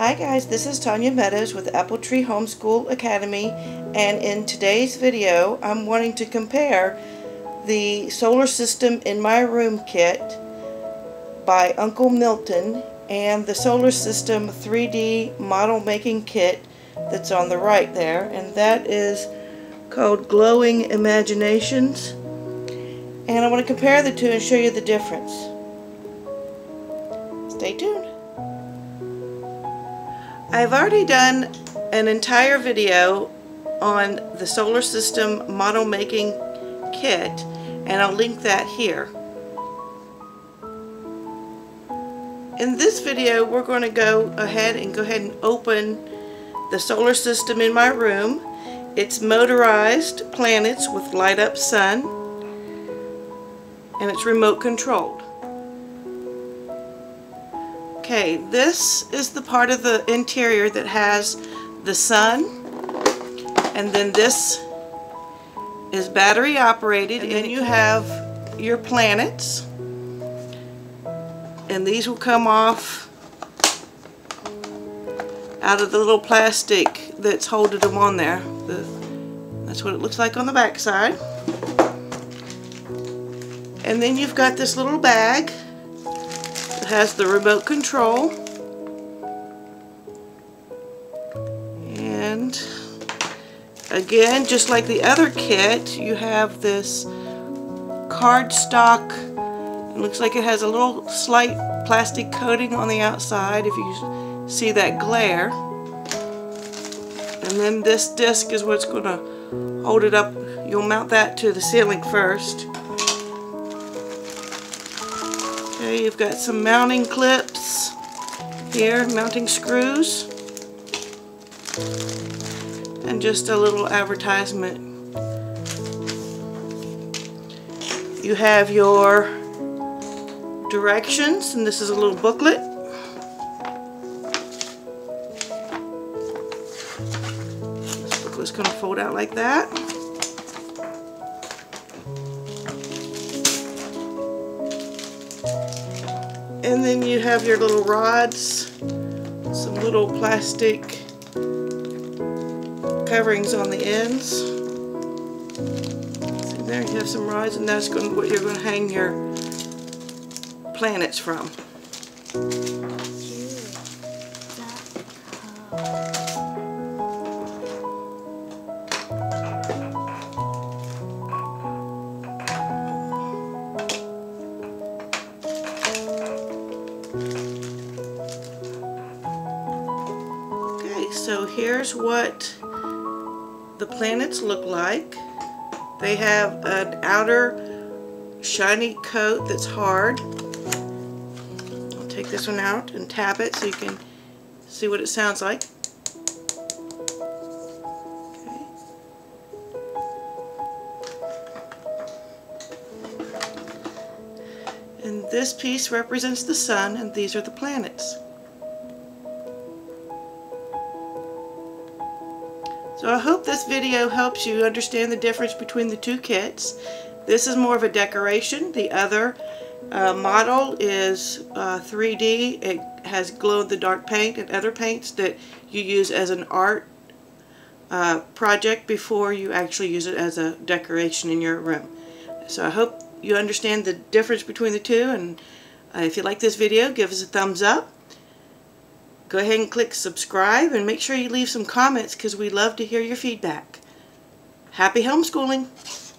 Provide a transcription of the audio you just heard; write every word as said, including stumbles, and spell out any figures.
Hi guys, this is Tanya Meadows with Apple Tree Homeschool Academy, and in today's video I'm wanting to compare the Solar System In My Room kit by Uncle Milton and the Solar System three D model making kit that's on the right there, and that is called Glowing Imaginations, and I want to compare the two and show you the difference. Stay tuned. I've already done an entire video on the Solar System model making kit, and I'll link that here. In this video we're going to go ahead and go ahead and open the Solar System In My Room. It's motorized planets with light up sun, and it's remote controlled. Okay, this is the part of the interior that has the sun, and then this is battery operated, and then you have your planets, and these will come off out of the little plastic that's holding them on there. The, that's what it looks like on the back side. And then you've got this little bag. Has the remote control, and again, just like the other kit, you have this cardstock. It looks like it has a little slight plastic coating on the outside if you see that glare, and then this disc is what's going to hold it up. You'll mount that to the ceiling first. Okay, you've got some mounting clips here, mounting screws, and just a little advertisement. You have your directions, and this is a little booklet. This booklet's going to fold out like that. And then you have your little rods, some little plastic coverings on the ends. So there you have some rods, and that's going to, what you're going to hang your planets from. So here's what the planets look like. They have an outer shiny coat that's hard. I'll take this one out and tap it so you can see what it sounds like. Okay. And this piece represents the sun, and these are the planets. So I hope this video helps you understand the difference between the two kits. This is more of a decoration. The other uh, model is uh, three D. It has glow-in-the-dark paint and other paints that you use as an art uh, project before you actually use it as a decoration in your room. So I hope you understand the difference between the two, and uh, if you like this video, give us a thumbs up. Go ahead and click subscribe, and make sure you leave some comments because we love to hear your feedback. Happy homeschooling!